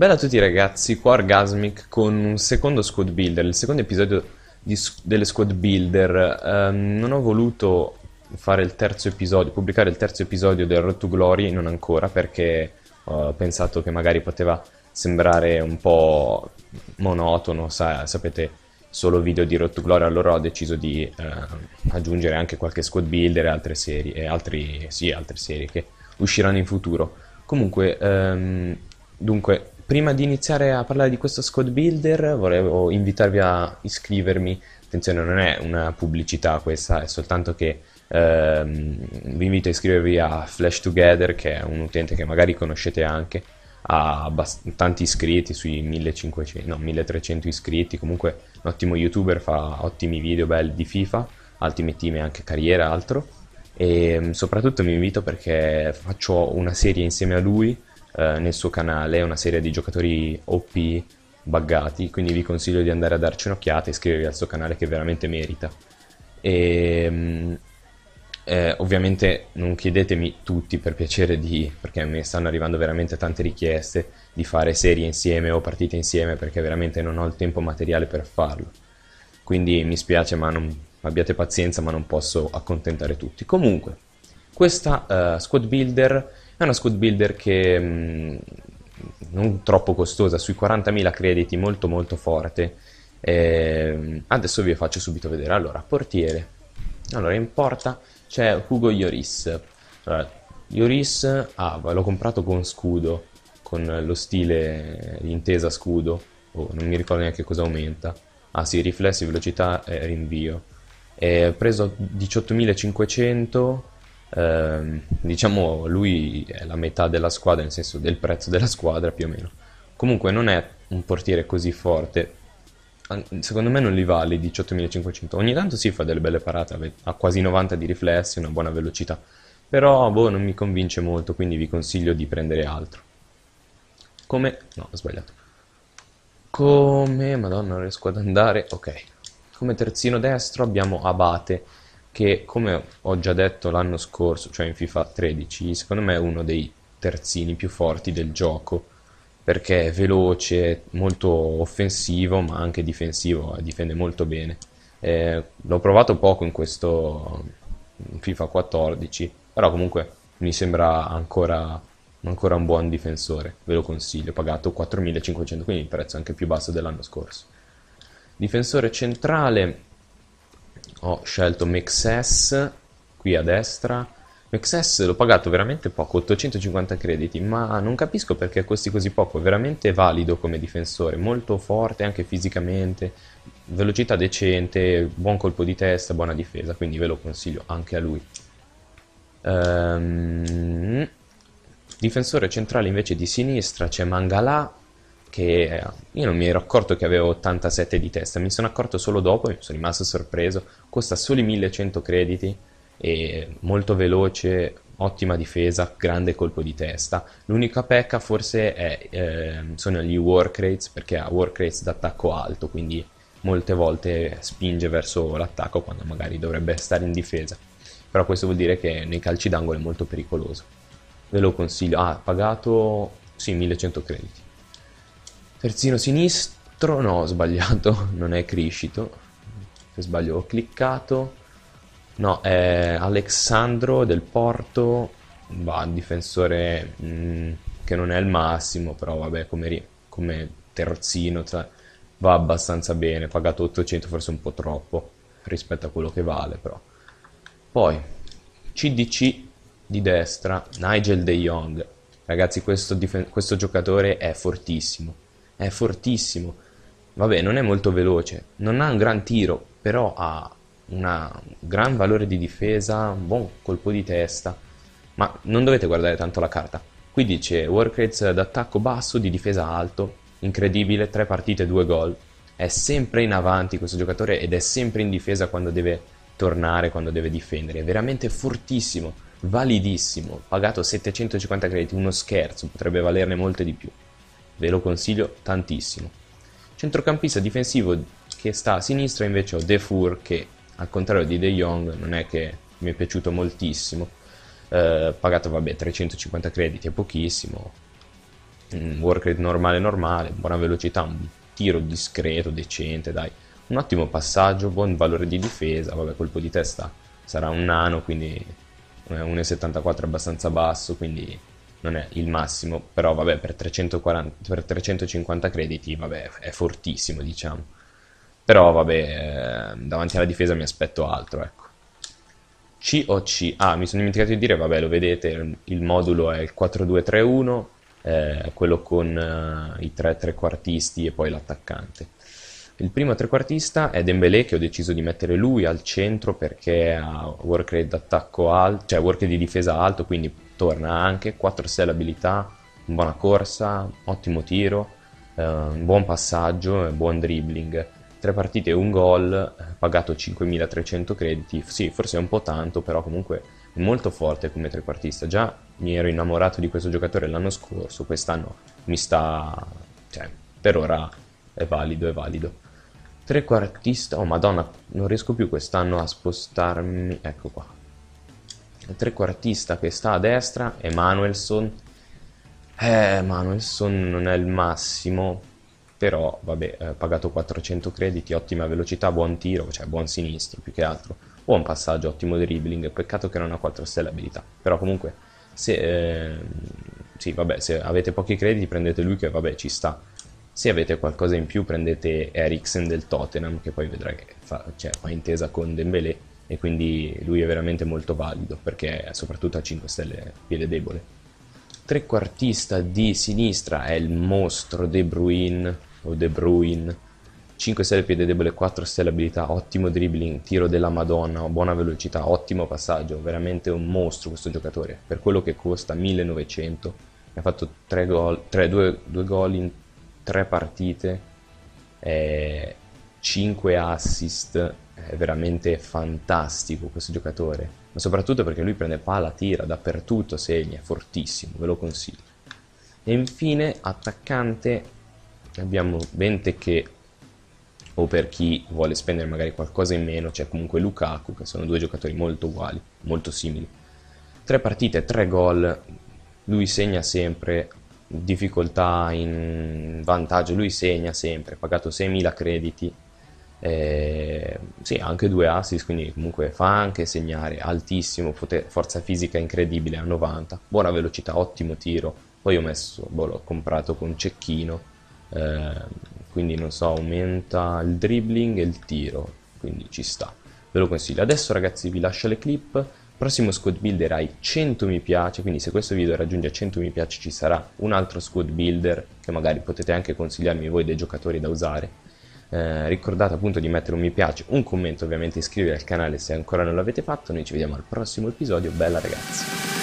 Bella a tutti ragazzi, qua Orgasmic con un secondo squad builder, il secondo episodio delle squad builder. Non ho voluto fare il terzo episodio, pubblicare il terzo episodio del Road to Glory, non ancora, perché ho pensato che magari poteva sembrare un po' monotono, sapete, solo video di Road to Glory, allora ho deciso di aggiungere anche qualche squad builder e altre serie, altre serie che usciranno in futuro. Comunque, dunque, prima di iniziare a parlare di questo squad builder volevo invitarvi a iscrivermi. Attenzione, non è una pubblicità questa, è soltanto che vi invito a iscrivervi a Flash Together, che è un utente che magari conoscete anche, ha tanti iscritti, sui 1500, no, 1300 iscritti, comunque un ottimo youtuber, fa ottimi video belli di FIFA, Ultimate Team e anche carriera altro, e soprattutto vi invito perché faccio una serie insieme a lui nel suo canale, una serie di giocatori OP buggati, quindi vi consiglio di andare a darci un'occhiata e iscrivervi al suo canale che veramente merita. E ovviamente non chiedetemi tutti, per piacere, perché mi stanno arrivando veramente tante richieste di fare serie insieme o partite insieme, perché veramente non ho il tempo materiale per farlo, quindi mi spiace, ma abbiate pazienza, ma non posso accontentare tutti. Comunque questa squad builder è una squad builder che non troppo costosa, sui 40.000 crediti, molto molto forte. Adesso vi faccio subito vedere. Allora, portiere, allora in porta c'è Hugo Lloris. Allora, Lloris l'ho comprato con scudo, con lo stile intesa scudo, non mi ricordo neanche cosa aumenta. Ah sì, riflessi, velocità e rinvio. Preso 18.500, diciamo lui è la metà della squadra, nel senso del prezzo della squadra più o meno. Comunque non è un portiere così forte, secondo me non li vale 18.500. ogni tanto si fa delle belle parate, ha quasi 90 di riflessi, una buona velocità, però boh, non mi convince molto, quindi vi consiglio di prendere altro. Madonna, non riesco ad andare. Ok, come terzino destro abbiamo Abate, che come ho già detto l'anno scorso, cioè in FIFA 13, secondo me è uno dei terzini più forti del gioco, perché è veloce, molto offensivo ma anche difensivo, difende molto bene. L'ho provato poco in questo FIFA 14, però comunque mi sembra ancora un buon difensore, ve lo consiglio. Pagato 4.500, quindi il prezzo è anche più basso dell'anno scorso. Difensore centrale ho scelto Mexes, qui a destra. Mexes l'ho pagato veramente poco, 850 crediti, ma non capisco perché costi così poco, è veramente valido come difensore, molto forte anche fisicamente, velocità decente, buon colpo di testa, buona difesa, quindi ve lo consiglio anche a lui. Difensore centrale invece di sinistra c'è Mangalà, che io non mi ero accorto che avevo 87 di testa, mi sono accorto solo dopo e mi sono rimasto sorpreso. Costa soli 1100 crediti, è molto veloce, ottima difesa, grande colpo di testa. L'unica pecca forse è, sono gli work rates, perché ha work rates d'attacco alto, quindi molte volte spinge verso l'attacco quando magari dovrebbe stare in difesa, però questo vuol dire che nei calci d'angolo è molto pericoloso, ve lo consiglio. Pagato sì 1100 crediti. Terzino sinistro, no, ho sbagliato, non è Criscito, se sbaglio ho cliccato, no, è Alexandro del Porto, un difensore che non è il massimo, però vabbè, come terzino va abbastanza bene, pagato 800, forse un po' troppo rispetto a quello che vale però. Poi CDC di destra, Nigel De Jong. Ragazzi, questo giocatore è fortissimo. È fortissimo, vabbè, non è molto veloce, non ha un gran tiro, però ha un gran valore di difesa, un buon colpo di testa, ma non dovete guardare tanto la carta. Qui dice work rates d'attacco basso, di difesa alto, incredibile, 3 partite 2 gol, è sempre in avanti questo giocatore ed è sempre in difesa quando deve tornare, quando deve difendere, è veramente fortissimo, validissimo, pagato 750 crediti, uno scherzo, potrebbe valerne molte di più. Ve lo consiglio tantissimo. Centrocampista difensivo che sta a sinistra invece ho De Fur, che al contrario di De Jong non è che mi è piaciuto moltissimo. Pagato vabbè 350 crediti, è pochissimo, un work rate normale, buona velocità, un tiro discreto, decente, dai, un ottimo passaggio, buon valore di difesa, vabbè, colpo di testa sarà un nano, quindi 1,74 abbastanza basso, quindi non è il massimo, però vabbè, per 350 crediti, vabbè, è fortissimo, diciamo. Però vabbè, davanti alla difesa mi aspetto altro, ecco. COC, ah, mi sono dimenticato di dire, vabbè, lo vedete, il modulo è il 4-2-3-1, quello con i tre trequartisti e poi l'attaccante. Il primo trequartista è Dembelé, che ho deciso di mettere lui al centro perché ha work rate d'attacco alto, cioè work rate di difesa alto, quindi torna anche, 4-6 l'abilità, buona corsa, ottimo tiro, buon passaggio, buon dribbling. 3 partite e un gol, pagato 5.300 crediti, sì, forse è un po' tanto, però comunque è molto forte come trequartista. Già mi ero innamorato di questo giocatore l'anno scorso, quest'anno mi sta, cioè, per ora è valido, è valido. Trequartista, oh madonna, non riesco più quest'anno a spostarmi, ecco qua. Trequartista che sta a destra, Emanuelson. Emanuelson non è il massimo, però vabbè, pagato 400 crediti, ottima velocità, buon tiro, cioè buon sinistro più che altro, buon passaggio, ottimo dribbling, peccato che non ha 4 stelle abilità, però comunque se, sì, vabbè, se avete pochi crediti prendete lui, che vabbè ci sta, se avete qualcosa in più prendete Eriksen del Tottenham, che poi vedrai che fa, cioè, fa intesa con Dembélé, e quindi lui è veramente molto valido perché è soprattutto a 5 stelle piede debole. Trequartista di sinistra è il mostro De Bruyne, o De Bruyne, 5 stelle piede debole, 4 stelle abilità, ottimo dribbling, tiro della madonna, buona velocità, ottimo passaggio, veramente un mostro questo giocatore, per quello che costa 1900, ha fatto 2 gol in 3 partite, 5 assist, è veramente fantastico questo giocatore, ma soprattutto perché lui prende palla, tira, dappertutto, segna, è fortissimo, ve lo consiglio. E infine attaccante abbiamo Benteke, o per chi vuole spendere magari qualcosa in meno, c'è comunque Lukaku, che sono due giocatori molto uguali, molto simili. 3 partite, 3 gol, lui segna sempre, difficoltà in vantaggio, lui segna sempre, pagato 6.000 crediti, sì, anche 2 assist, quindi comunque fa anche segnare, altissimo, forza fisica incredibile a 90, buona velocità, ottimo tiro, poi ho messo, boh, l'ho comprato con cecchino, quindi non so, aumenta il dribbling e il tiro, quindi ci sta, ve lo consiglio. Adesso ragazzi vi lascio le clip, prossimo squad builder ai 100 mi piace, quindi se questo video raggiunge 100 mi piace ci sarà un altro squad builder che magari potete anche consigliarmi voi dei giocatori da usare. Ricordate appunto di mettere un mi piace, un commento, ovviamente iscrivervi al canale se ancora non l'avete fatto, noi ci vediamo al prossimo episodio, bella ragazzi!